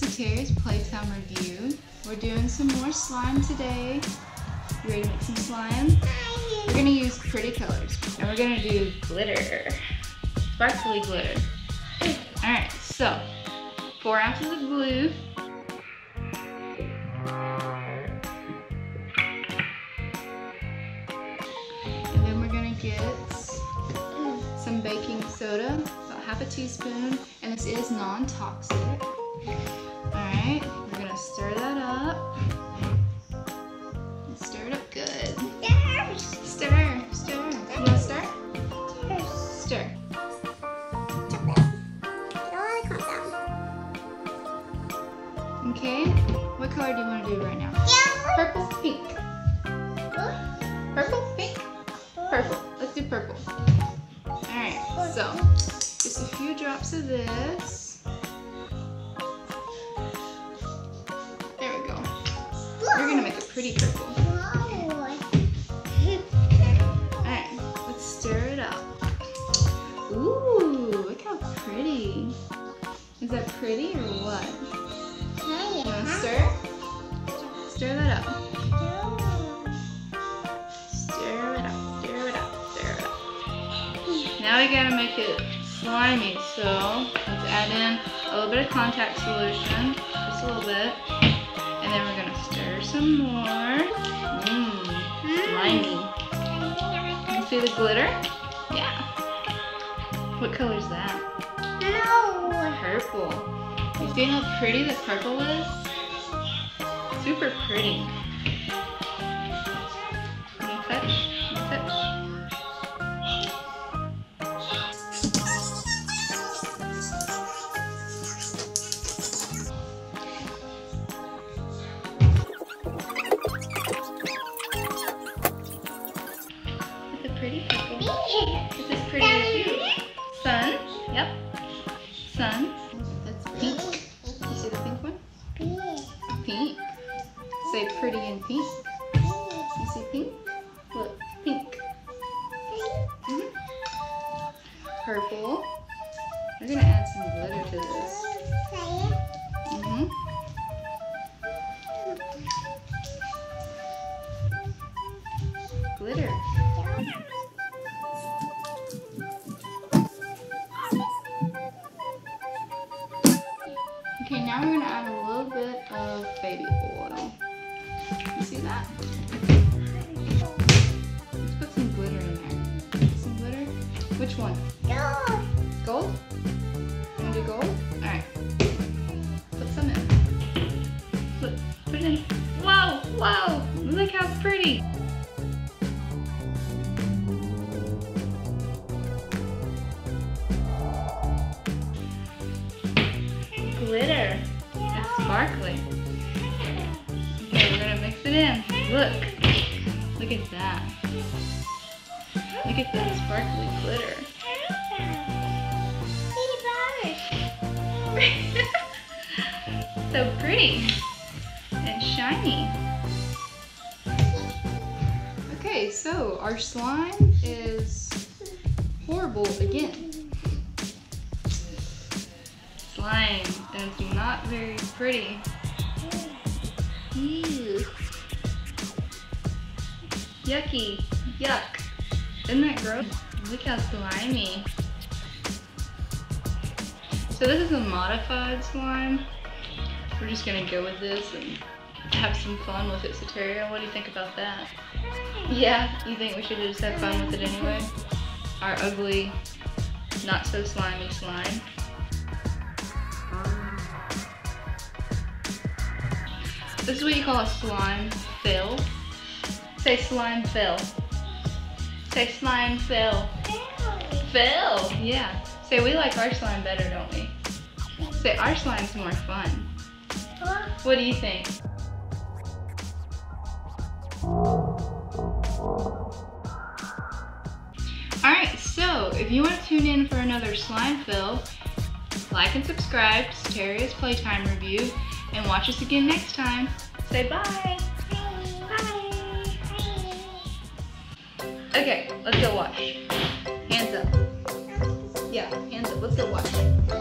to Soteria's Playtime Review. We're doing some more slime today. You ready to make some slime? We're gonna use pretty colors and we're gonna do glitter. Sparkly glitter. Alright, so 4 ounces of glue. 1 teaspoon, and this is non-toxic. Alright, we're gonna stir that up. And stir it up good. Yes. Stir, stir. You wanna stir? Yes. Stir. Okay, what color do you wanna do right now? Yeah. Purple, pink. Huh? Purple, pink, purple. Let's do purple. Alright, so just a few drops of this. There we go. We're gonna make a pretty purple. Alright, let's stir it up. Ooh, look how pretty. Is that pretty or what? You wanna stir? Stir that up. Stir it up, stir it up, stir it up. Now we gotta make it slimy, so let's add in a little bit of contact solution, just a little bit, and then we're gonna stir some more. Slimy. You see the glitter? Yeah. What color is that? No. Purple. You see how pretty the purple is? Super pretty. Wanna touch? Wanna touch? Pretty purple. This is pretty as you. Sun. Yep. Sun. That's pink. You see the pink one? Pink. Pink. Say pretty and pink. You see pink? Look. Pink. Purple. We're going to add some glitter to this. Glitter. Okay, now we're gonna add a little bit of baby oil. You see that? Let's put some glitter in there. Some glitter? Which one? Gold. Gold? You wanna do gold? Alright. Put some in. Put it in. Whoa! Whoa! Look how pretty! Glitter. It's sparkly. Okay, we're gonna mix it in. Look. Look at that. Look at that sparkly glitter. So pretty and shiny. Okay, so our slime is horrible again. Slime, and it's not very pretty. Ew. Yucky. Yuck. Isn't that gross? Look how slimy. So this is a modified slime. We're just gonna go with this and have some fun with it. Soteria, what do you think about that? Yeah, you think we should just have fun with it anyway? Our ugly, not so slimy slime. This is what you call a slime fill. Say slime fill. Say slime fill. Fill. Yeah. Say we like our slime better, don't we? Say our slime's more fun. What do you think? Alright, so if you want to tune in for another slime fill, like and subscribe to Terri's Playtime Review, and watch us again next time. Say bye. Bye. Bye. Okay, let's go wash. Hands up. Yeah, hands up. Let's go wash.